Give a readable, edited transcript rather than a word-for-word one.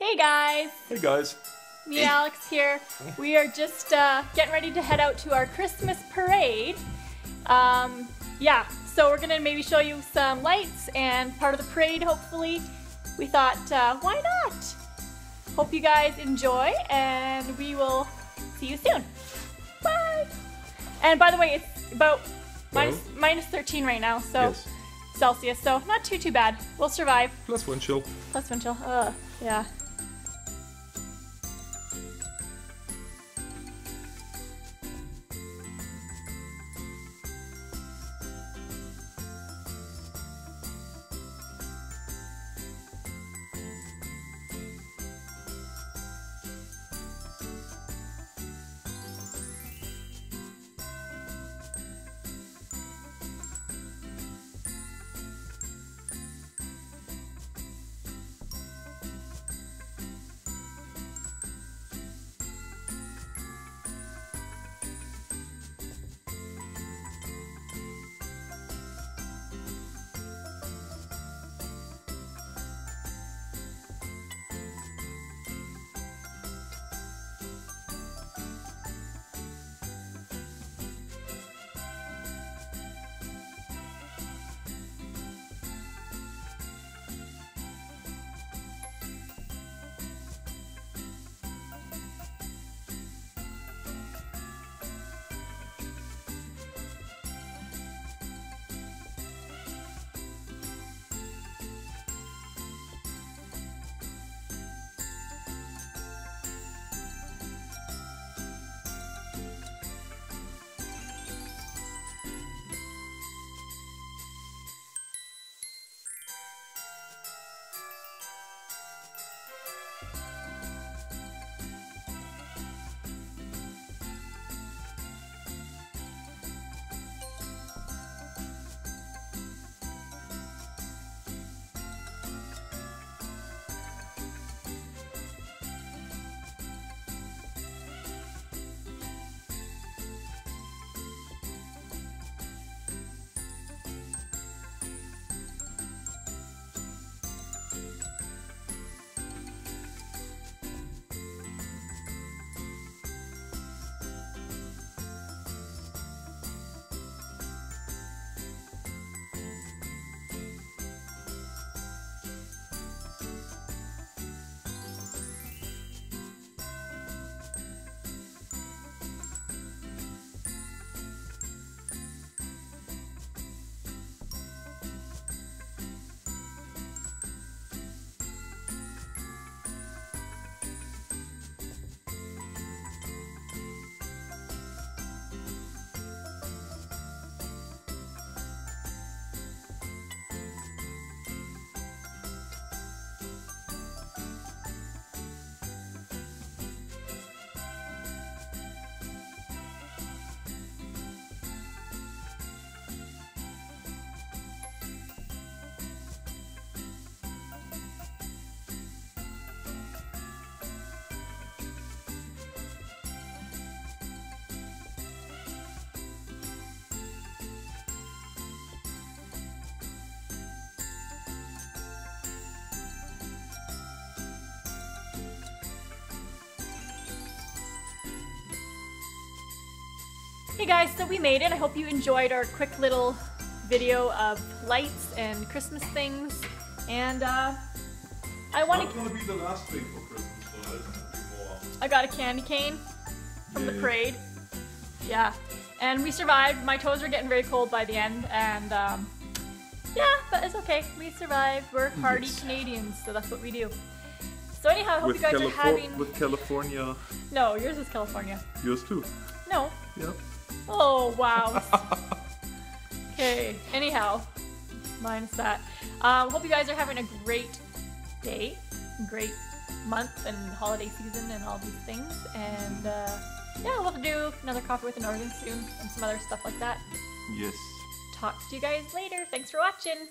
Hey guys! Hey guys! Me and Alex here. We are just getting ready to head out to our Christmas parade. Yeah, so we're gonna maybe show you some lights and part of the parade hopefully. We thought, why not? Hope you guys enjoy and we will see you soon. Bye! And by the way, it's about minus 13 right now, so yes. Celsius, so not too bad. We'll survive. Plus wind chill. Plus wind chill, ugh, yeah. Hey guys, so we made it. I hope you enjoyed our quick little video of lights and Christmas things. And I want to. It's not gonna be the last thing for Christmas, so there's gonna be more. I got a candy cane from the parade. Yeah, and we survived. My toes were getting very cold by the end, and yeah, but it's okay. We survived. We're hardy Canadians, so that's what we do. So anyhow, I hope you guys are having. With California. No, yours is California. Yours too. No. Yep. Oh, wow. Okay, anyhow, minus that. Hope you guys are having a great day, great month and holiday season and all these things. And yeah, we'll have to do another Coffee with a Northern soon and some other stuff like that. Yes. Talk to you guys later. Thanks for watching.